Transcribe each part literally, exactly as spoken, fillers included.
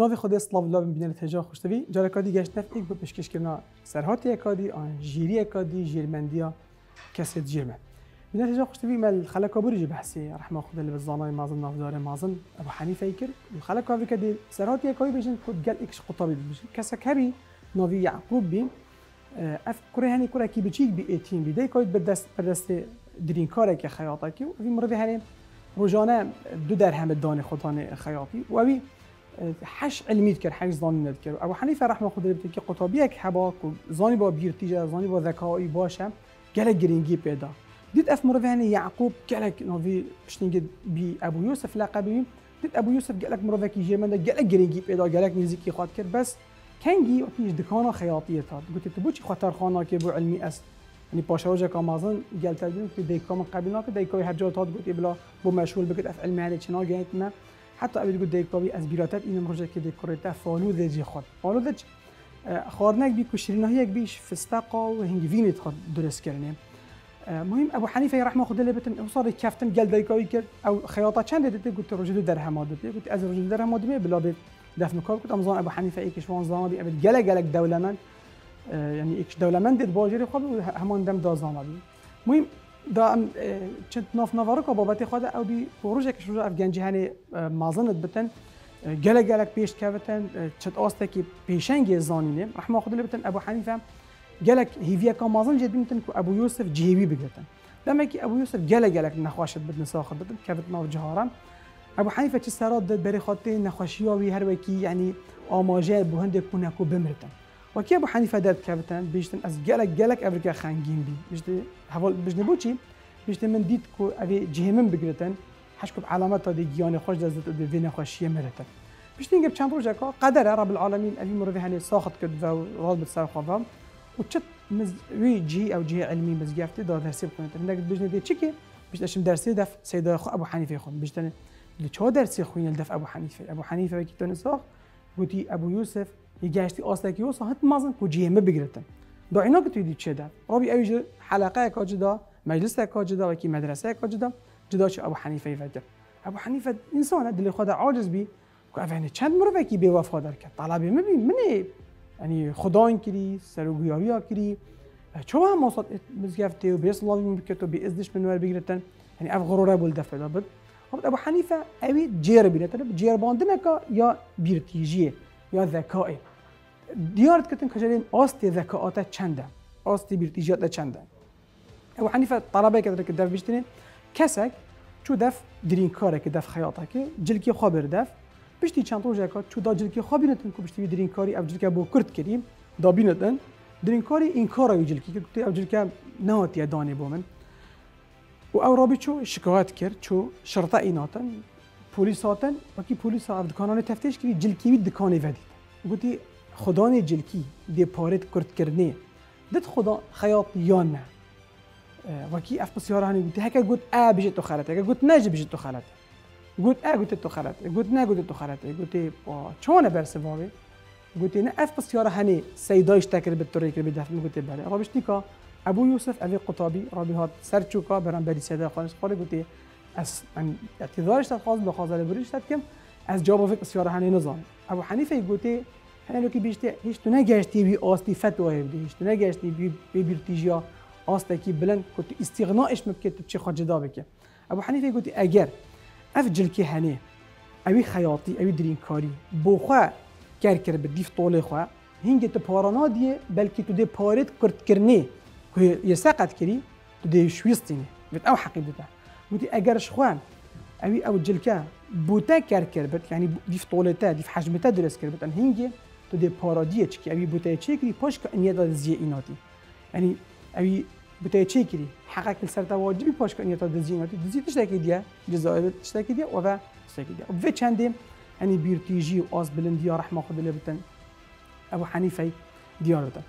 نوی خود اسلاف لابن بینر تجا خوشتوی جار کادی گشت نف ایک به پشکش کرنا سرحات اکادی آن جیری اکادی جیرمندیا کسید جیرمن بینر تجا خوشتوی مل خلقا برج بحثی رحمه خود لبزانای مازن نافدار مازن ابو حنیفه ایکر خلقا وی کدی سرحات اکادی بجن خود گل ایکش قطابی بجن کسک هبی نوی یعقوب بی اف کره هنی کره کی بچیک بی ایتین بی دی کاید بدست بدست درین کاره که خیاطه کی وی مرد هنی روزانه دو درهم دانه خودانه خیاطی و وی حش علميت كر حش ظن نذكر أبو حنيفة رحمه خدري بتكي قطابيك حباك وزاني با بيرتيجا زاني با ذكائي باشا قالك جرينجي بيدا ديت أف مرفهني يعقوب قالك نوفي بشتنجد بي أبو يوسف لقبي ديت أبو يوسف قالك مرفهكي جيمندا قالك جرينجي بيدا قالك ميزيكي خاطر بس كانجي وقتيش دكانة خياطية تاد قلت تبوشي خاطر خانة كي بو علمي أس يعني باشا وجهك أمازون قال تادين كي ديكا من قبلناك ديكا يهجر تاد قلت بلا بو مشغول بقيت أف علمي على شنو جايتنا حتى أبي تقول ديك طبي أسبيراتات إن مرجع كده كريتا فالو ذي خد فالو ذي خارناك بيك وشرينا هيك بيش في استاقة وهنجفيني تخد درس كرني مهم أبو حنيفة رحمه خد اللي بتن وصار كافتن قال ديك أوي كر أو خياطة كان ديت قلت رجل درهم هذا ديت قلت أز رجل درهم هذا بلا بيت داف مكاب قلت أمزان أبو حنيفة إيك شوان زمان بي أبد جل جلك دولة من يعني إيك دولة من ديت باجري خب همان دم دا زمان بي مهم دا چند ناف نوارکا بابتی خدا او بی پروژه کشور افغانجی هنی مازنت بتن گله گله پیش که بتن چند آسته که پیشنگی زانینه رحمه خدا بتن ابو حنیفه گله هیویا کام مازن جد بتن که ابو یوسف جیبی بگیرتن دمه که ابو یوسف گله گله نخواشت بدن ساخت بدن که بتن ناف جهارم ابو حنیفه چه سراد داد بری خاطر نخواشی آبی هر وکی یعنی آماده بودند کنه کو بمیرتن وكي أبو حنيفة دات كابتن بيجتن أز جالك جالك أفريقيا خانجين بي بيجتن هفول بيجتن بوشي بيجتن من ديت كو أبي جهمن بقرتن حشكب علامات هذه جياني خوش دازت دفينا خوشية مرتن بيجتن جب كان روجا كا قدر رب العالمين أبي مرة هني ساخت كده وراد بتصير خضام وتشت مز وي جي أو جي علمي مزجافتي ده درسي بقولن تبنك بيجتن دي تشكي بيجتن شم درسي دف سيدا خو أبو حنيفة خون بيجتن اللي شو درسي خوين الدف أبو حنيفة أبو حنيفة وكيتن ساخ ودي أبو يوسف يجاشتي أصلك يوصل هت مازن كوجيه ما بقرتن دعيناك تودي تشدا ربي أيج حلقة كاجدا مجلس كاجدا وكي مدرسة كاجدا جداش أبو حنيفة يفكر أبو حنيفة إنسان اللي خدا عاجز بي كأفهني كم مرة كي بيوافق درك طلبي ما بي مني يعني خداين كري سرقياريا كري شو هم مصاد مزجفتي وبيس الله بيمكتو بيزدش منور بقرتن يعني أفغرورة بولدفع لابد أبو حنيفة أبي جيربي لترب جيربان دنكا يا بيرتيجية يا ذكائي دیارت کتن کجاییم آستی ذکاءات چنده، آستی بیرتیجات چنده. او حنیفه طلبه کدرت کدف بیشتره کسک چو دف درین کاره کدف خیاطه که جلکی خبر دف بیشتری چند روزه کار چو دا جلکی خبر نتون که بیشتری درین کاری اب جلکی با کرد کردیم دابی نتون درین کاری این کاره وی جلکی که اب جلکی نهاتی دانه بامن. و او رابی چو شکایت کرد چو شرطه ایناتن پلیس هاتن و کی پلیس ها دکانان تفتیش کردی جلکی وی دکانی ودی. گویی خدان جلکی دی پارت کرد کردنه دت خدا خیاط یان وکی اف بسیار هنی گویی هک گوت آ بیشتر تو خالته هک گوت نج بیشتر تو خالته گوت آ گوت تو خالته گوت نه گوت تو خالته گویی چونه برسه وای گویی نه اف بسیار هنی سیدایش تکر به طریق به دفتر گویی بله رابش نیکا ابو یوسف علی قطابی رابی هات سرچوکا برام بری سیدا خالص خاله گویی از اعتراضش تقاضا به خازل بریش تات کم از جواب فکر بسیار هنی نظام ابو حنیفه گویی هنالو کی بیشتر هیچ تو نگشتی بی آستی فتوای بده هیچ تو نگشتی بی بی بیرتیجیا آستی کی بلند کت استغنایش ممکن تو بچه خجدا بکه. ابو حنیفه گویی اگر افجل که هنی، اوی خیاطی، اوی درین کاری، با خوا کار کرد بدیف طول خوا، هنگه تو پارانادیه بلکه تو ده پارت کرد کرنه که یه ساقت کری تو ده شویستینه. بهت او حقیقته. گویی اگرش خوان، اوی اوجل که بوده کار کرد بد، یعنی دیف طولته، دیف حجمته درست کرد بد. هنگه تو ده پارادیه چی که اوی بوده چی کری پاش که نیت دزیه ایناتی. یعنی اوی بوده چی کری حقیق سر تا واجبی پاش که نیت دزیه ایناتی دزیه تشت کدیه جزایر تشت کدیه و و تشت کدیه. و به چندی یعنی بیرتیجی و آز بلندیا رحمه خدا لبتن ابو حنیفه دیار بتن.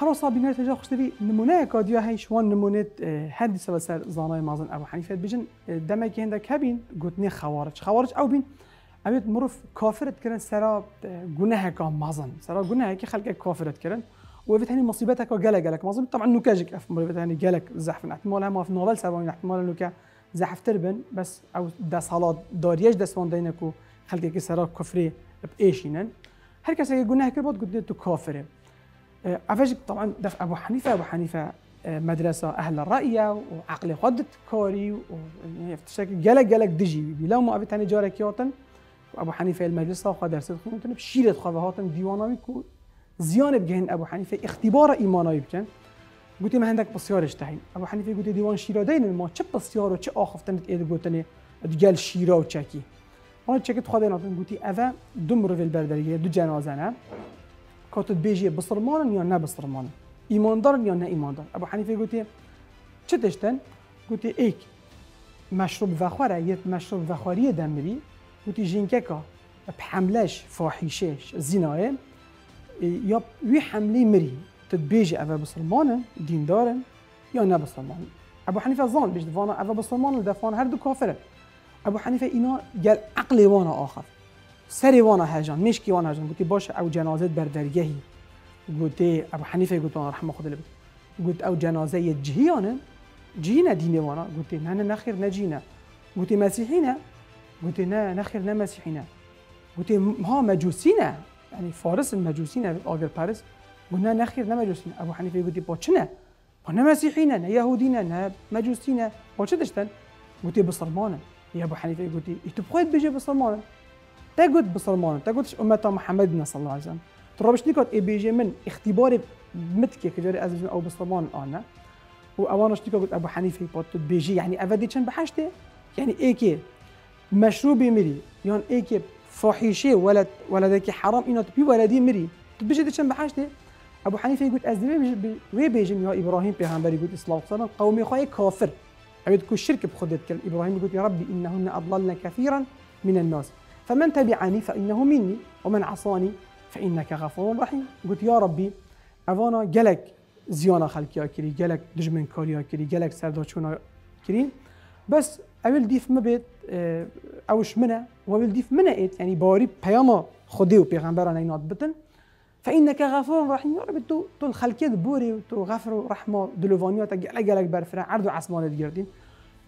هر وصل بینار تجا خوشت بی نمونه کادیا هیچ وان نمونه هدی سر سر زانای مازن ابو حنیفه بیشن دمای که هندک هبین گوت نه خوارج خوارج او بین أبيت مرف كافرت كرن سراب جناها كام مازن سراب جناها كي خلقك كافرت كرن وبيت هني مصيبتك وجلك جلك مازن طبعا نكاجك أف مربيت هني جلك زحف احتمالها ما في نوبل سبعين احتمال نكا زحف تربن بس أو ده صلاة داريج ده سوان دينكو خلقك سراب كفري بإيشينا هركس يقولنا هيك البعض قديتو كافرة عفاجك طبعا دفع أبو حنيفة أبو حنيفة مدرسة أهل الرأية وعقل قدت كوري ويفتشك جلق جلق دجي بلا ما أبي تاني جارك يوطن وأبو حنيفة المدرسة وقدر صدقون تنب شيلت خواهاتن ديوانويكو زيانة بجهن أبو حنيفة اختبار إيمانوي بجن قلت ما عندك بسيار اشتهي أبو حنيفة قلت ديوان شيرا دين ما شب بسيار وش آخفتن تقدر قلتني تقال شيرا وشاكي أنا شكيت خذينا قلت أذا دمر في البردرية دو جنازنا كاتت بيجي بصرمان يا نا بصرمان إيمان دار يا نا إيمان دار أبو حنيفة قلت شو تشتن قلت إيك مشروب ذخيرة يت مشروب ذخيرة دمري قلت جينكا بحملش فاحشش زنايم ياب وي حملي مري تتبيجي أبا بصرمان دين دار يا نا بصرمان أبو حنيفة ظن بيجي فانا أبا بصرمان لدفان هردو كافرة أبو حنيفة إنا قال عقلي وانا آخر سري وانا هاجان مشكي وانا هاجان قلت باش أو جنازة بردرجه قلت أبو حنيفة قلت وانا رحمه خد لبت قلت أو جنازة يجهيانا جينا ديني وانا قلت نحن نخير نجينا قلت مسيحينا قلت نا نخير نا مسيحينا قلت ها مجوسينا يعني فارس المجوسينا آجر باريس قلنا نخير نا مجوسينا أبو حنيفة قلت باشنا نا مسيحينا نا يهودينا نا مجوسينا باش دشتن قلت بصرمانا يا أبو حنيفة قلتي تبغيت بيجي بصرمان تقول بصرمان تقولش أمة محمد صلى الله عليه وسلم ترابش نيكات إيه بيجي من اختباري متكي كجاري أزجن أو بصرمان أنا وأوانش نيكات قلت أبو حنيفة بطل بيجي يعني أفاديتشن بحشته يعني إيه كي مشروبي مري يعني إيه كي فاحشة ولد ولدك حرام إنه تبي ولدي مري تبيجي ديتشن بحشته أبو حنيفة يقول أزلي وي بيجي يا إبراهيم بيهامبري يقول إسلام صلاة قومي خاي كافر عبيد كل شرك بخدت كلام إبراهيم يقول يا ربي إنهن أضللن كثيرا من الناس فمن تبعني فإنه مني ومن عصاني فإنك غفور رحيم قلت يا ربي أفانا جلك زيانة خلقيا كري جلك دجمن كاريا كري جلك سرداشونا كري بس أول ديف ما بيت أوش منا وأول ديف منا إيت يعني باري بياما خدي وبيغمبرنا ينات بطن فإنك غفور رحيم يا ربي تو تو الخلقية بوري وتو غفر ورحمة دلوفانيا تجعل جلك برفرا عرض عصمان الجردين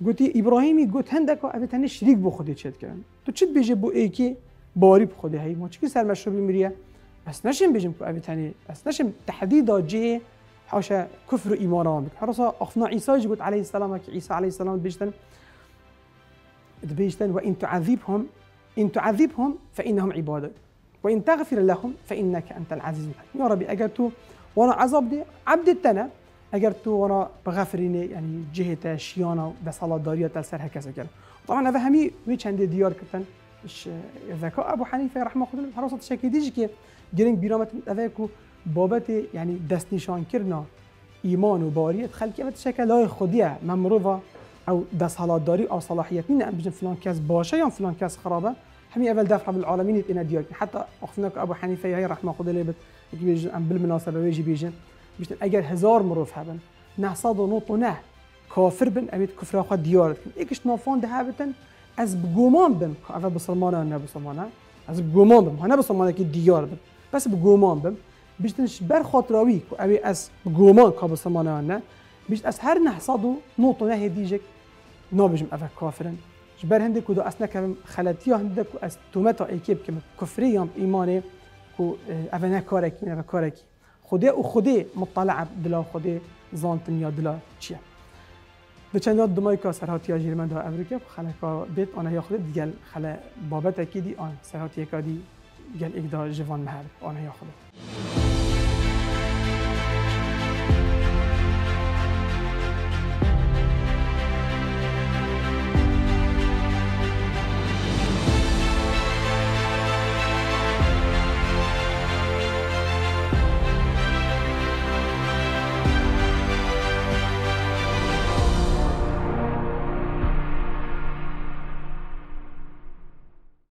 قلتي إبراهيمي قلت هندك أبي تاني شريك بو خدي تشد كلام تو تشد بيجي بو إيكي باري بخدي هاي ما تشكي سر مشروبي مريا بس نشم بيجي بو أبي تاني بس نشم تحديدا جه حاشا كفر إيمانهم حرصا أخنا عيسى جي قلت عليه السلام عيسى عليه السلام بيجتن بيجتن وإن تعذبهم إن تعذبهم فإنهم عبادك وإن تغفر لهم فإنك أنت العزيز الحكيم يا ربي أجرتو وأنا عذابدي عبد التنا أجرتو وأنا بغفرني يعني جهة شيانة بصلاة دارية تلسرها كذا كذا طبعا هذا همي ويش عندي ديار كتن ذكاء أبو حنيفة رحمه الله حرصت شكل ديجي كي جرين برامة أذاكو بابتي يعني دست نشان كرنا إيمان وبارية تخلي كيف شكل لا خديع ممرضة أو بصلاة دارية أو صلاحية مين أبجن فلان كاس باشا يوم فلان كاس خرابة همي أول دفعة بالعالمين إن ديارك حتى أخناك أبو حنيفة هي رحمه الله بت بيجن بالمناسبة ويجي بيجن بيجن أجر هزار مروف هبن نه صاد ونوط نه كافر بن أبيت كفر أخذ ديارك إيكش نافون ده هبتن أز بجومان بن أفا بصرمانة أنا بصرمانة أز بجومان بن أنا بصرمانة كي ديار بن بس بجومان بن بيجنش بر خاطراوي أبي أز بجومان كبصرمانة أنا بيجن أز هر نه صادو نوط نه هديجك نابجم أفا كافرن جبر هندك ودو أصلا كم خلاتيا هندك وأس توماتا أكيد كم كفريهم إيمانه كو أفنى كاركين أفنى كاركين خدي وخدي مطلع دلا خدي زانتنيا دلا شيء دشنات دمايكا سرعتيا جرمن ده أمريكا خلاك بيت أنا يأخذ دجال خلا بابتك دي أنا سرعتيا كدي جال إقدار جوان مهر أنا يأخذ